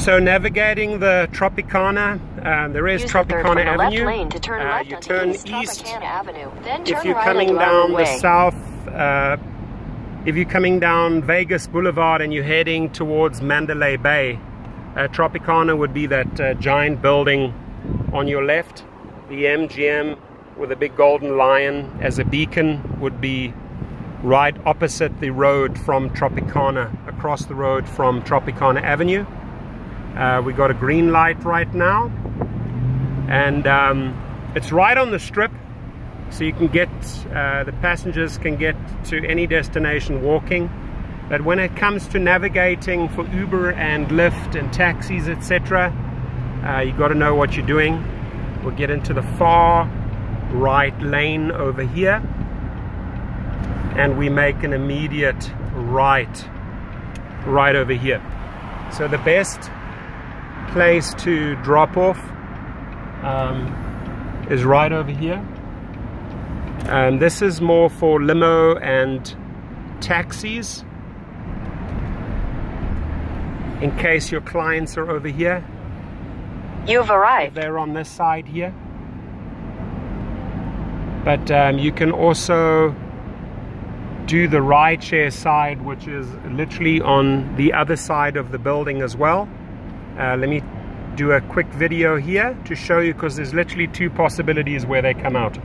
So navigating the Tropicana, there is Tropicana Avenue. You turn east if you're coming down the south. If you're coming down Vegas Boulevard and you're heading towards Mandalay Bay, Tropicana would be that giant building on your left. The MGM with a big golden lion as a beacon would be right opposite the road from Tropicana, across the road from Tropicana Avenue. We got a green light right now, and it's right on the strip, so you can get, the passengers can get to any destination walking. But when it comes to navigating for Uber and Lyft and taxis, etc., you got to know what you're doing. We'll get into the far right lane over here, and we make an immediate right over here. So the best place to drop off is right over here. And this is more for limo and taxis, in case your clients are over here. You've arrived. They're on this side here. But you can also do the rideshare side, which is literally on the other side of the building as well. Let me do a quick video here to show you, because there's literally two possibilities where they come out.